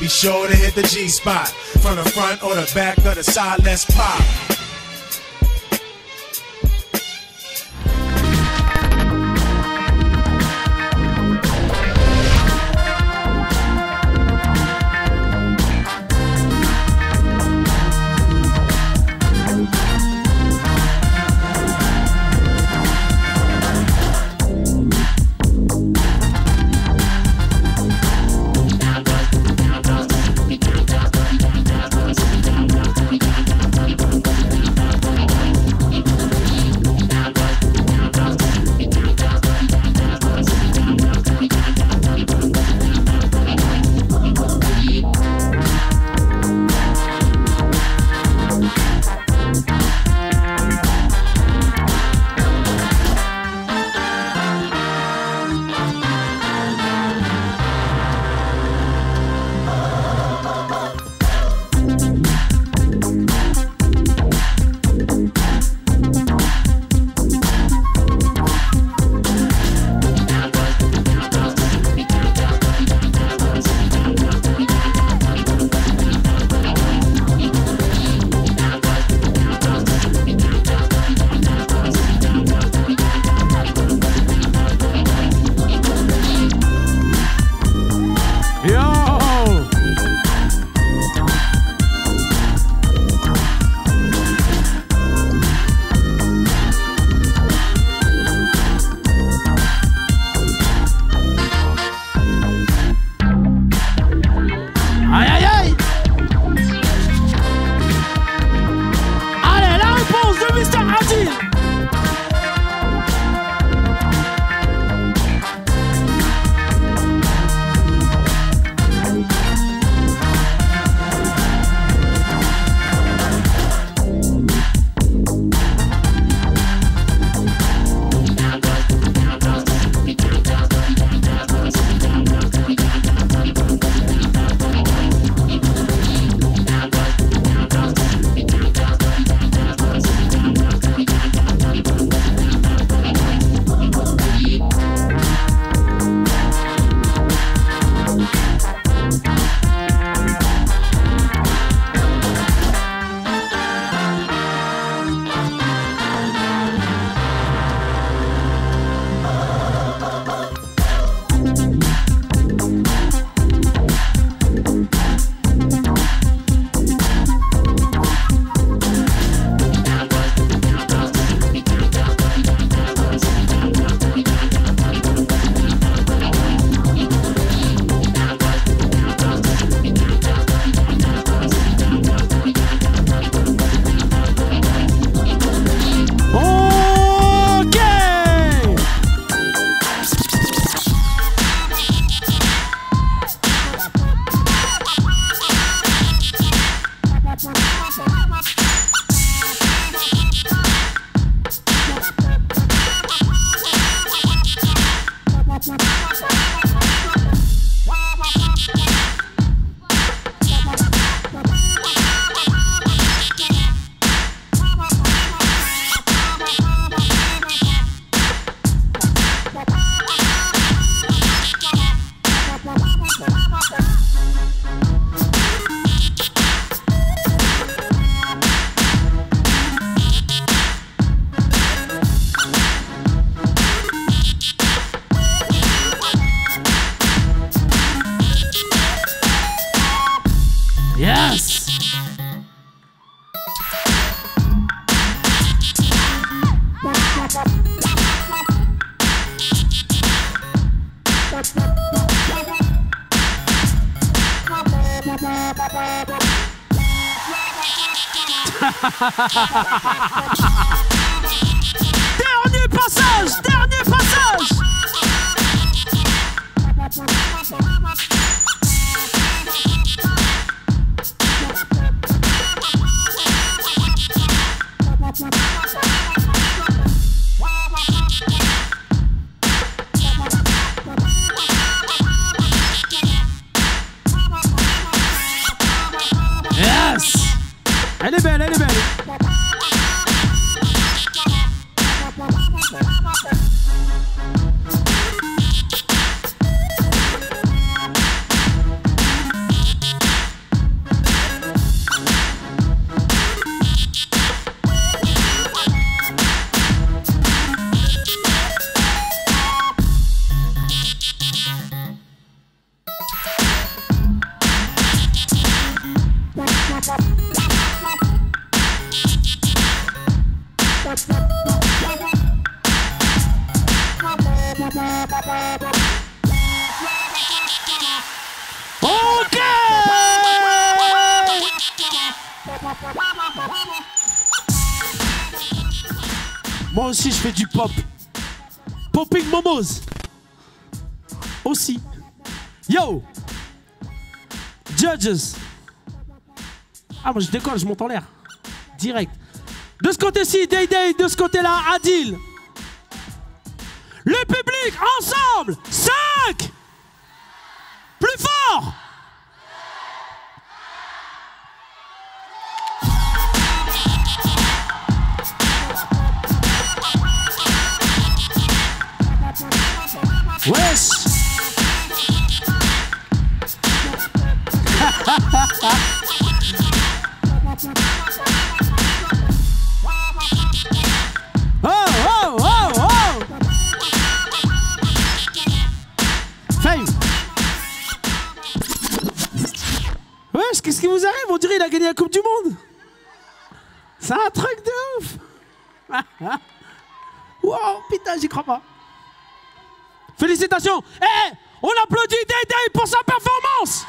Be sure to hit the G spot from the front or the back or the side. Let's pop. Dernier passage Moi aussi, je fais du pop. Popping Momos. Aussi. Yo. Judges. Ah, moi, je décolle, je monte en l'air. Direct. De ce côté-ci, Dey Dey. De ce côté-là, Adil. Le public, ensemble. 5. Plus fort. Wesh. Oh, oh, oh, oh. Fame. Wesh, qu'est-ce qui vous arrive? On dirait qu'il a gagné la Coupe du Monde. C'est un truc de ouf. Wow, putain, j'y crois pas. Félicitations! Eh, hey, on applaudit Dey Dey pour sa performance!